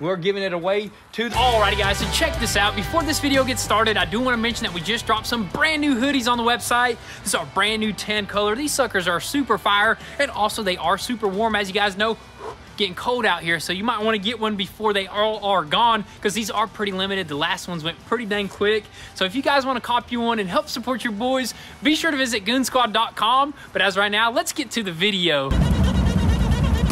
We're giving it away to the... Alrighty guys, so check this out. Before this video gets started, I do want to mention that we just dropped some brand new hoodies on the website. This is our brand new tan color. These suckers are super fire, and also they are super warm. As you guys know, getting cold out here, so you might want to get one before they all are gone, because these are pretty limited. The last ones went pretty dang quick. So if you guys want to copy one and help support your boys, be sure to visit goonzquad.com. But as right now, let's get to the video.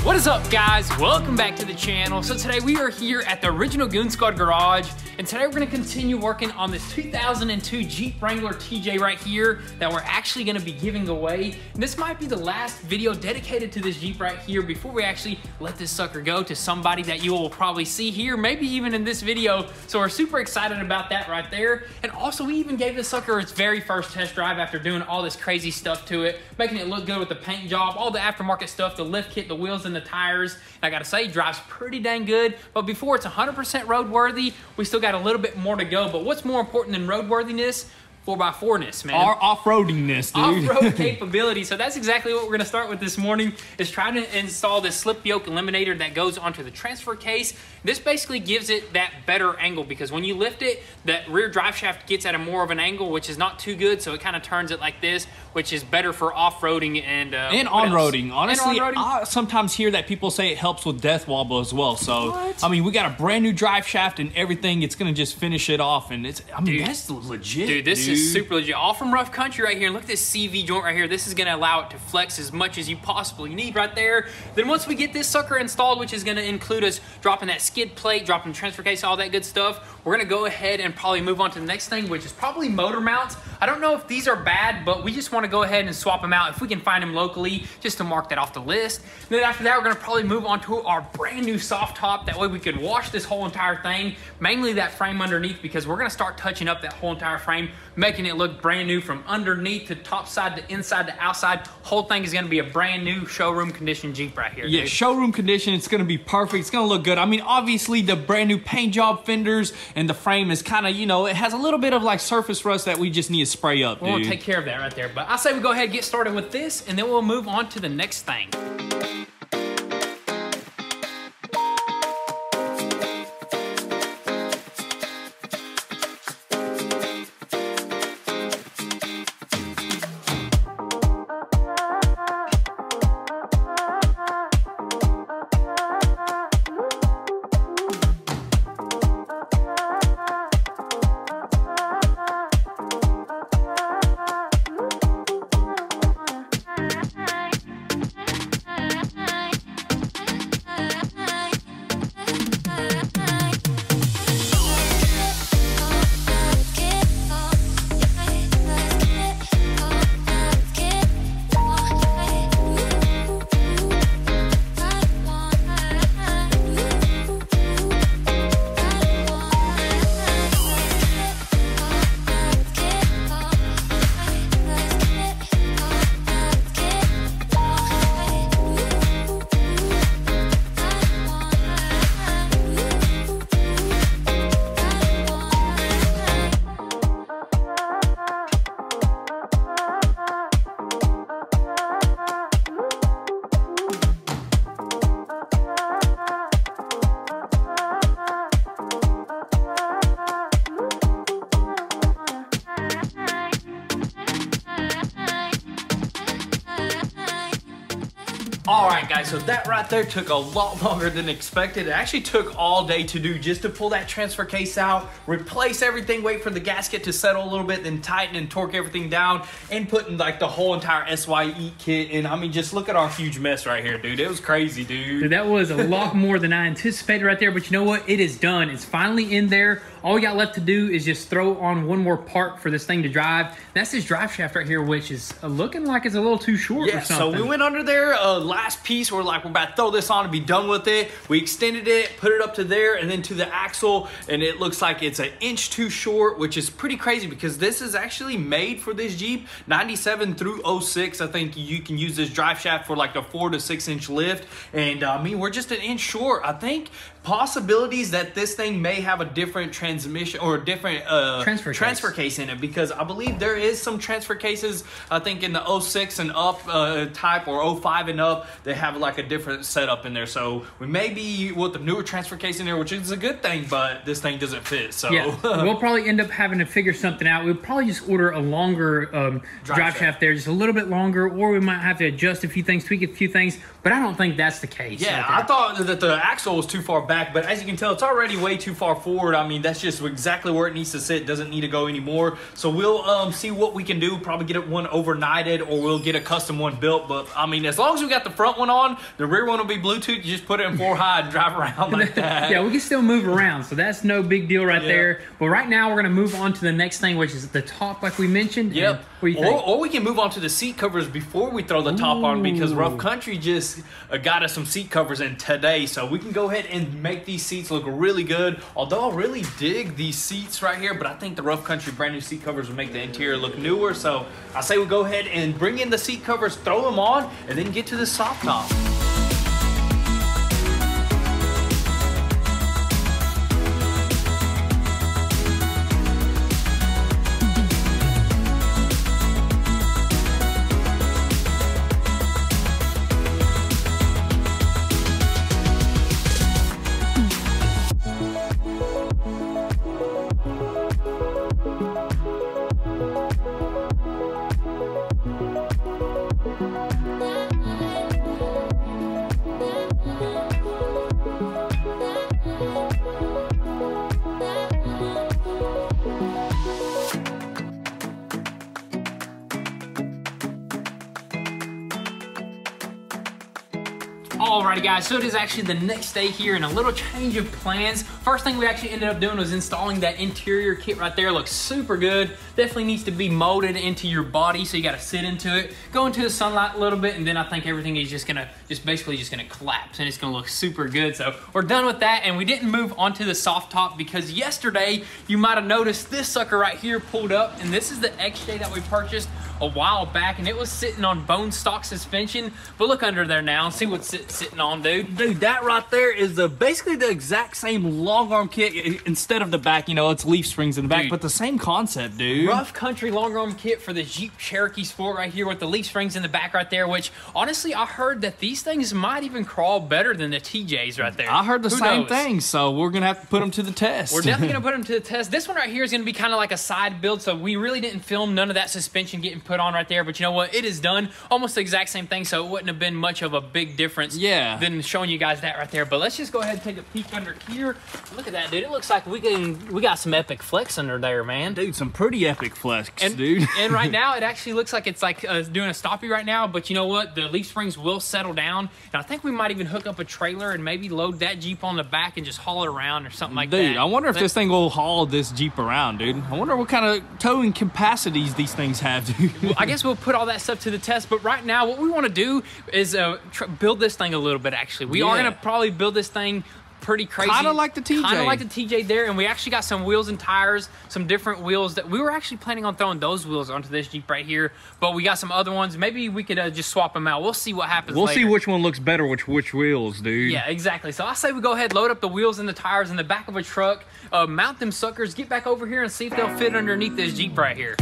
What is up guys? Welcome back to the channel. So today we are here at the original Goon Squad garage, and today we're gonna continue working on this 2002 Jeep Wrangler TJ right here that we're actually gonna be giving away. And this might be the last video dedicated to this Jeep right here before we actually let this sucker go to somebody that you will probably see here, maybe even in this video. So we're super excited about that right there. And also we even gave this sucker its very first test drive after doing all this crazy stuff to it, making it look good with the paint job, all the aftermarket stuff, the lift kit, the wheels, and the tires. And I gotta say, drives pretty dang good, but before it's 100% roadworthy, we still got a little bit more to go. But what's more important than roadworthiness? 4x4-ness, man. Our off-roadingness, dude. Off-road capability. So that's exactly what we're gonna start with this morning, is trying to install this slip yoke eliminator that goes onto the transfer case. This basically gives it that better angle, because when you lift it, that rear drive shaft gets at a more of an angle, which is not too good, so it kind of turns it like this, which is better for off-roading and on-roading. Honestly, I sometimes hear that people say it helps with death wobble as well. So, what? I mean, we got a brand new drive shaft and everything. It's gonna just finish it off, and it's, I mean, dude, that's legit. Dude, this is super legit, all from Rough Country right here. And look at this CV joint right here. This is gonna allow it to flex as much as you possibly need right there. Then once we get this sucker installed, which is gonna include us dropping that skid plate, dropping the transfer case, all that good stuff, we're gonna go ahead and probably move on to the next thing, which is probably motor mounts. I don't know if these are bad, but we just wanna go ahead and swap them out if we can find them locally, just to mark that off the list. And then after that, we're gonna probably move on to our brand new soft top. That way we could wash this whole entire thing, mainly that frame underneath, because we're gonna start touching up that whole entire frame, making it look brand new from underneath to top side to inside to outside. Whole thing is gonna be a brand new showroom condition Jeep right here. Yeah, dude. Showroom condition, it's gonna be perfect. It's gonna look good. I mean, obviously the brand new paint job, fenders, and the frame is kinda, you know, it has a little bit of like surface rust that we just need to spray up, dude. We'll take care of that right there. But I say we go ahead and get started with this, and then we'll move on to the next thing. Alright guys, so that right there took a lot longer than expected. It actually took all day to do, just to pull that transfer case out, replace everything, wait for the gasket to settle a little bit, then tighten and torque everything down, and put in like the whole entire SYE kit. And I mean, just look at our huge mess right here, dude. It was crazy, dude. That was a lot more than I anticipated right there, but you know what? It is done. It's finally in there. All we got left to do is just throw on one more part for this thing to drive. That's this drive shaft right here, which is looking like it's a little too short or something. So we went under there last piece. We're like, we're about to throw this on and be done with it. We extended it, put it up to there and then to the axle, and it looks like it's an inch too short, which is pretty crazy because this is actually made for this Jeep. 97 through 06, I think you can use this drive shaft for like a 4 to 6 inch lift. And I mean, we're just an inch short. I think possibilities that this thing may have a different transmission or a different transfer case in it, because I believe there is some transfer cases, I think in the 06 and up type, or 05 and up, they have like a different setup in there. So we may be with the newer transfer case in there, which is a good thing, but this thing doesn't fit. So yeah, we'll probably end up having to figure something out. We'll probably just order a longer drive shaft there, just a little bit longer, or we might have to adjust a few things, tweak a few things, but I don't think that's the case. Yeah, I thought that the axle was too far back, but as you can tell, it's already way too far forward. I mean, that's just exactly where it needs to sit. It doesn't need to go anymore. So we'll see what we can do. Probably get it one overnighted, or we'll get a custom one built. But I mean, as long as we got the front one on, the rear one will be Bluetooth. You just put it in 4-high and drive around like that. Yeah, we can still move around, so that's no big deal right there. But right now, we're going to move on to the next thing, which is the top, like we mentioned. Yep. What do you think? Or we can move on to the seat covers before we throw the top on, because Rough Country just got us some seat covers in today. So we can go ahead and make these seats look really good. Although I really dig these seats right here, but I think the Rough Country brand new seat covers would make the interior look newer. So I say we go ahead and bring in the seat covers, throw them on, and then get to the soft top. Alrighty guys, so it is actually the next day here and a little change of plans. First thing we actually ended up doing was installing that interior kit right there. Looks super good. Definitely needs to be molded into your body, so you got to sit into it, go into the sunlight a little bit, and then I think everything is just gonna basically collapse, and it's gonna look super good. So we're done with that, and we didn't move onto the soft top because yesterday you might have noticed this sucker right here pulled up, and this is the XJ that we purchased a while back, and it was sitting on bone stock suspension. But look under there now and see what's sitting on, dude. That right there is the basically the exact same long arm kit. Instead of the back, you know, it's leaf springs in the back, dude, but the same concept, dude. Rough Country long arm kit for the Jeep Cherokee Sport right here with the leaf springs in the back right there, which honestly I heard that these things might even crawl better than the TJs right there. I heard the same thing, so we're gonna have to put them to the test. We're definitely gonna put them to the test. This one right here is gonna be kind of like a side build, so we really didn't film none of that suspension getting put on right there, but you know what, it is done. Almost the exact same thing, so it wouldn't have been much of a big difference than showing you guys that right there. But let's just go ahead and take a peek under here. Look at that, dude. It looks like we got some epic flex under there, man. Dude, some pretty epic flex, dude. And right now it actually looks like it's like doing a stoppie right now, but you know what, the leaf springs will settle down, and I think we might even hook up a trailer and maybe load that Jeep on the back and just haul it around or something like that. Dude, I wonder if this thing will haul this Jeep around, dude. I wonder what kind of towing capacities these things have, dude. Well, I guess we'll put all that stuff to the test, but right now what we want to do is build this thing a little bit. Actually, we are going to probably build this thing pretty crazy, kind of like the TJ, there. And we actually got some wheels and tires, some different wheels that we were actually planning on throwing those wheels onto this Jeep right here, but we got some other ones. Maybe we could just swap them out. We'll see what happens. We'll see which one looks better, which wheels, dude. Yeah, exactly. So I say we go ahead, load up the wheels and the tires in the back of a truck, mount them suckers, get back over here and see if they'll fit underneath this Jeep right here.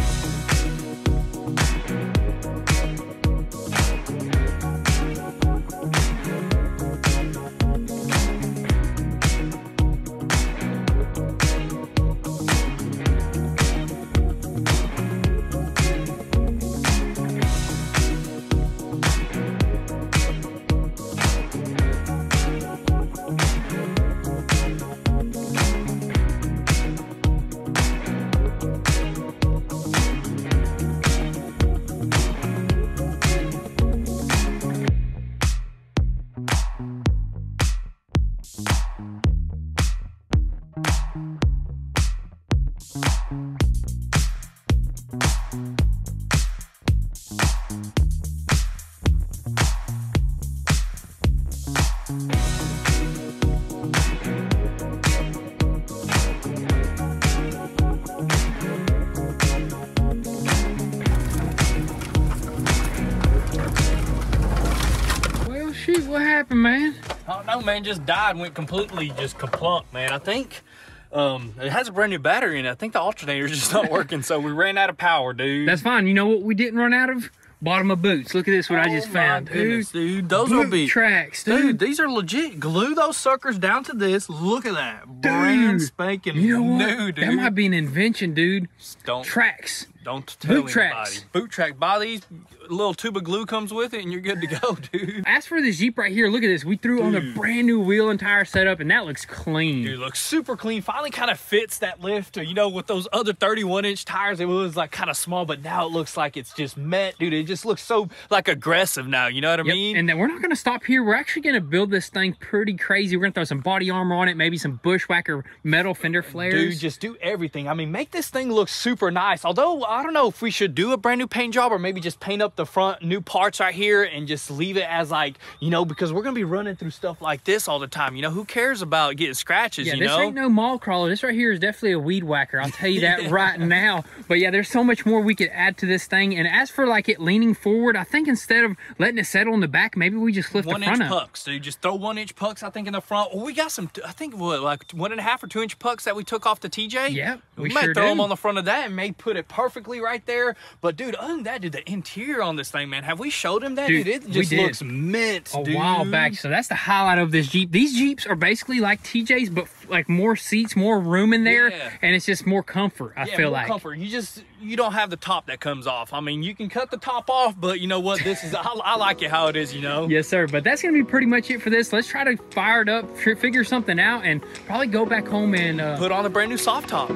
What happened, man? I don't know, man, just died, went completely just kaplunk, man. I think it has a brand new battery in it. I think the alternator's just not working, so we ran out of power, dude. That's fine. You know what we didn't run out of? Bottom of boots. Look at this, what I just found. Goodness, dude. Those will be tracks, dude. These are legit. Glue those suckers down to this. Look at that. Dude. Brand spanking new, dude. That might be an invention, dude. Don't. Tracks. Don't tell anybody. Boot tracks. Boot track. Buy these. A little tube of glue comes with it, and you're good to go, dude. As for this Jeep right here, look at this. We threw on a brand new wheel and tire setup, and that looks clean. Dude, looks super clean. Finally kind of fits that lift. You know, with those other 31-inch tires, it was like kind of small, but now it looks like it's just met. Dude, it just looks so like aggressive now. You know what I mean? And then we're not going to stop here. We're actually going to build this thing pretty crazy. We're going to throw some body armor on it, maybe some bushwhacker metal fender flares. Dude, just do everything. I mean, make this thing look super nice. Although, I don't know if we should do a brand new paint job or maybe just paint up the front new parts right here and just leave it as, like, you know, because we're gonna be running through stuff like this all the time. You know, who cares about getting scratches? Yeah, you know, this ain't no mall crawler. This right here is definitely a weed whacker, I'll tell you that right now. But yeah, there's so much more we could add to this thing. And as for like it leaning forward, I think instead of letting it settle in the back, maybe we just lift the front up. Pucks, dude, just throw 1-inch pucks, I think, in the front. Or we got some, I think, what, like 1.5 or 2-inch pucks that we took off the TJ. Yeah, we might sure throw them on the front of that and may put it perfectly right there. But dude, other than that, dude, the interior on this thing, man, have we showed him that, dude? It just looks mint, dude. A while back. So that's the highlight of this Jeep. These Jeeps are basically like TJs, but like more seats, more room in there, and it's just more comfort. I feel like comfort. You just, you don't have the top that comes off. I mean, you can cut the top off, but you know what, this is I like it how it is, you know. Yes sir. But that's gonna be pretty much it for this. Let's try to fire it up, figure something out, and probably go back home and put on a brand new soft top.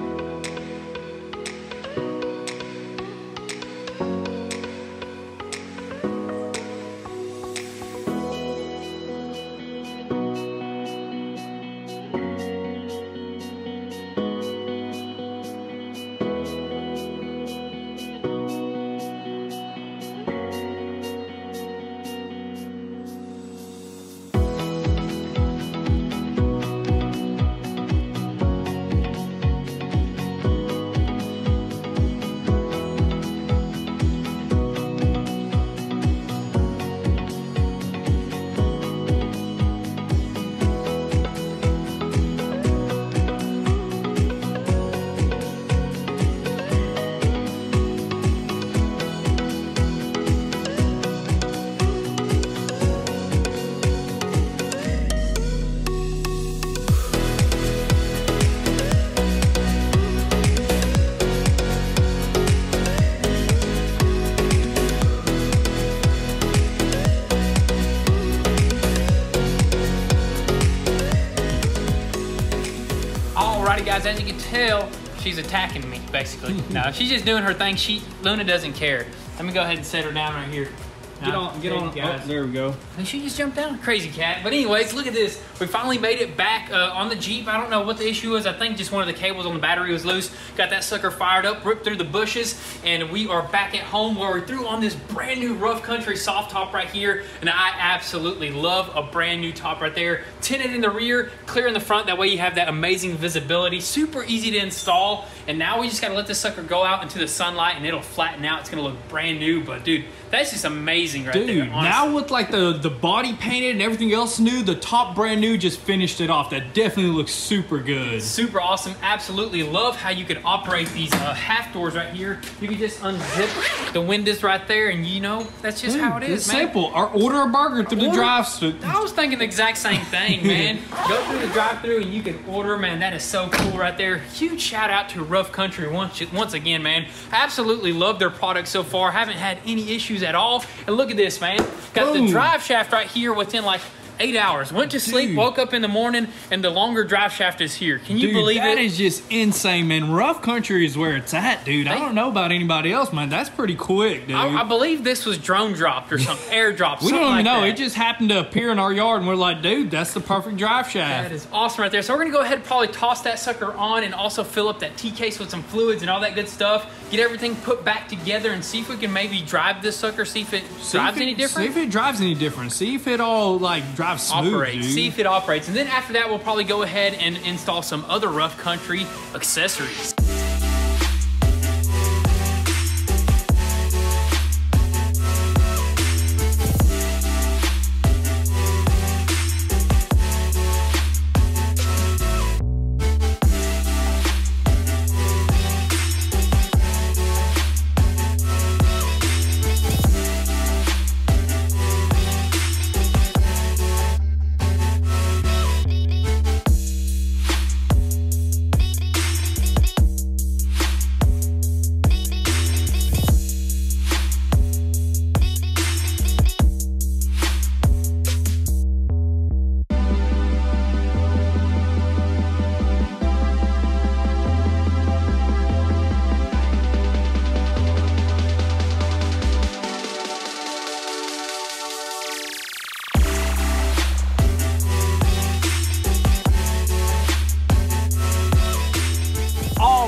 Guys, as you can tell, she's attacking me, basically. No, she's just doing her thing. Luna doesn't care. Let me go ahead and set her down right here. Get on, guys. Oh, there we go. And she just jumped down, crazy cat. But anyways, look at this. We finally made it back on the Jeep. I don't know what the issue was. I think just one of the cables on the battery was loose. Got that sucker fired up, ripped through the bushes, and we are back at home where we threw on this brand new Rough Country soft top right here. And I absolutely love a brand new top right there. Tinted in the rear, clear in the front. That way you have that amazing visibility. Super easy to install. And now we just gotta let this sucker go out into the sunlight and it'll flatten out. It's gonna look brand new. But dude, that's just amazing right there, honestly. Now with like the body painted and everything else new, the top brand new, just finished it off. That definitely looks super good. Super awesome. Absolutely love how you can operate these half doors right here. You can just unzip the windows right there, and you know, that's just how it is, man. It's simple. Or order a burger through the drive-thru. I was thinking the exact same thing, man. Go through the drive-thru and you can order, man. That is so cool right there. Huge shout out to Rough Country once again, man. Absolutely love their product so far. Haven't had any issues at all. And look at this, man. Got the drive shaft right here within like 8 hours. Went to sleep, woke up in the morning, and the longer drive shaft is here. Can you believe it? That is just insane, man. Rough Country is where it's at, dude. I don't know about anybody else, man. That's pretty quick, dude. I believe this was drone dropped or something, airdropped. We don't even know. It just happened to appear in our yard, and we're like, dude, that's the perfect drive shaft. That is awesome right there. So we're going to go ahead and probably toss that sucker on and also fill up that T-case with some fluids and all that good stuff. Get everything put back together and see if we can maybe drive this sucker, see if it drives any different. See if it all, like, drives smooth, see if it operates. And then after that, we'll probably go ahead and install some other Rough Country accessories.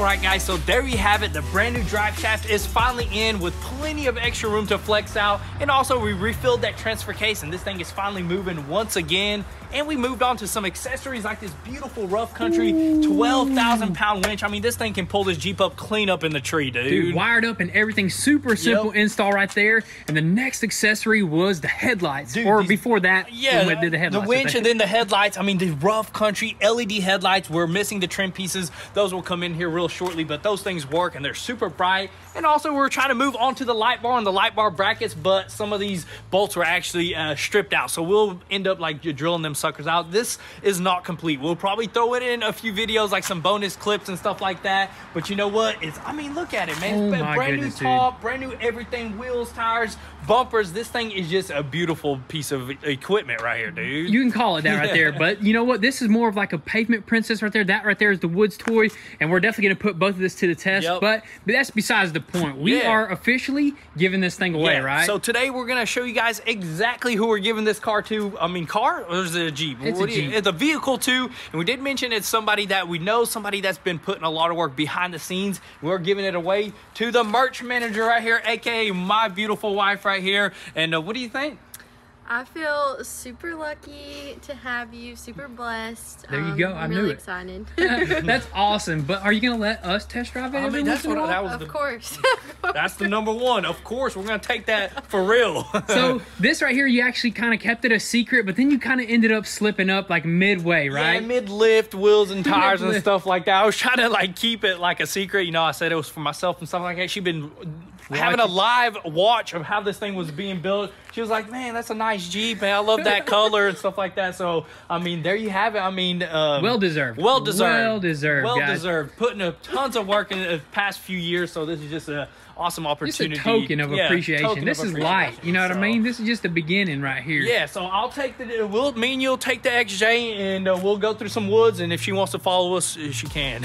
Alright guys, so there you have it. The brand new drive shaft is finally in with plenty of extra room to flex out, and also we refilled that transfer case and this thing is finally moving once again. And we moved on to some accessories like this beautiful Rough Country 12,000 pound winch. I mean, this thing can pull this Jeep up clean up in the tree, dude. Wired up and everything, super simple install right there. And the next accessory was the headlights, the winch and then the headlights. I mean, the Rough Country LED headlights. We're missing the trim pieces. Those will come in here real shortly, but those things work and they're super bright. And also we're trying to move on to the light bar and the light bar brackets, but some of these bolts were actually stripped out. So we'll end up like drilling them suckers out. This is not complete. We'll probably throw it in a few videos, like some bonus clips and stuff like that. But you know what? It's, I mean, look at it, man. It's brand new everything, wheels, tires, bumpers. This thing is just a beautiful piece of equipment right here, dude. You can call it that right there, but you know what? This is more of like a pavement princess right there. That right there is the Woods toy, and we're definitely going to put both of this to the test, but that's besides the point. We are officially giving this thing away, right? So today we're going to show you guys exactly who we're giving this car to. I mean, car? Or is it a Jeep? It's a vehicle too, and we did mention it's somebody that we know, somebody that's been putting a lot of work behind the scenes. We're giving it away to the merch manager right here, aka my beautiful wife right here. And what do you think? I feel super lucky to have you, super blessed. There you go. I knew it. I'm really excited. That's awesome. But are you going to let us test drive it? I mean, that's what that was. Of course. That's the number one. Of course, we're going to take that for real. So this right here, you actually kind of kept it a secret, but then you kind of ended up slipping up like midway, right? Yeah, mid-lift, wheels and tires and stuff like that. I was trying to like keep it like a secret. You know, I said it was for myself and stuff like that. She'd been having a live watch of how this thing was being built. She was like, man, that's a nice Jeep, and I love that color and stuff like that. So I mean, there you have it. I mean, well deserved, putting up tons of work in the past few years. So this is just a awesome opportunity. It's a token of appreciation. This is light. You know what I mean? This is just the beginning right here. Yeah, so I'll take the, me and you'll take the XJ, and we'll go through some woods, and if she wants to follow us, she can.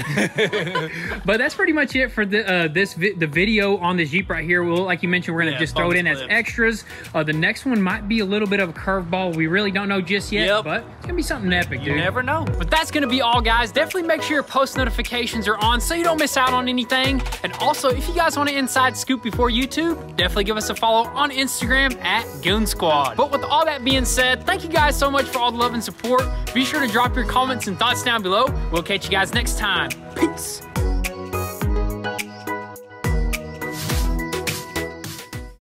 But that's pretty much it for the video on this Jeep right here. We'll, like you mentioned, we're going to just throw it in as extras. The next one might be a little bit of a curveball. We really don't know just yet, but it's going to be something epic, dude. You never know. But that's going to be all, guys. Definitely make sure your post notifications are on so you don't miss out on anything. And also, if you guys want to inside scoop before YouTube, definitely give us a follow on Instagram at Goonzquad. But with all that being said, thank you guys so much for all the love and support. Be sure to drop your comments and thoughts down below. We'll catch you guys next time. Peace.